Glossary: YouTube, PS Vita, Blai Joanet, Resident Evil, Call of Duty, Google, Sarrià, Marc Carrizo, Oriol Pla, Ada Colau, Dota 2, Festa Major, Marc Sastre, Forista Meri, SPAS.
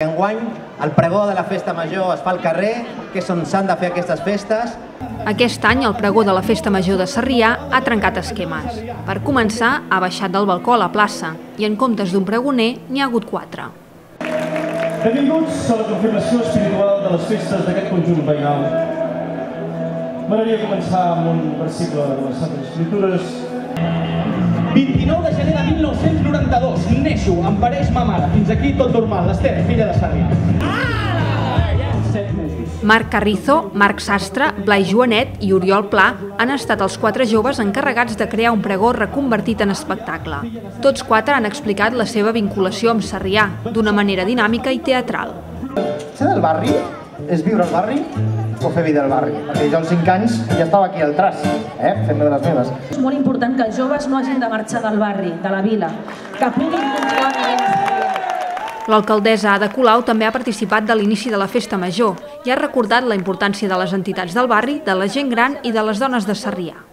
Enguany, el pregó de la Festa Major es fa al carrer, que és on s'han de fer aquestes festes. Aquest any el pregó de la Festa Major de Sarrià ha trencat esquemes. Per començar, ha baixat del balcó a la plaça i en comptes d'un pregoner n'hi ha hagut 4. Benvinguts a la confirmació espiritual de les festes d'aquest conjunt veïnal. M'agradaria començar amb un versicle de les Santes Escritures. 29 de gener de 1992, neixo, em pareix ma mare. Fins aquí tot normal, l'Ester, filla de Sarrià. Marc Carrizo, Marc Sastre, Blai Joanet i Oriol Pla han estat els 4 joves encarregats de crear un pregó reconvertit en espectacle. Tots 4 han explicat la seva vinculació amb Sarrià, d'una manera dinàmica i teatral. Ser del barri és viure al barri o fer vida al barri. Perquè jo als 5 anys ja estava aquí al traç, fent-me de les meves. És molt important que els joves no hagin de marxar del barri, de la vila, que puguin continuar vivint. L'alcaldessa Ada Colau també ha participat de l'inici de la Festa Major i ha recordat la importància de les entitats del barri, de la gent gran i de les dones de Sarrià.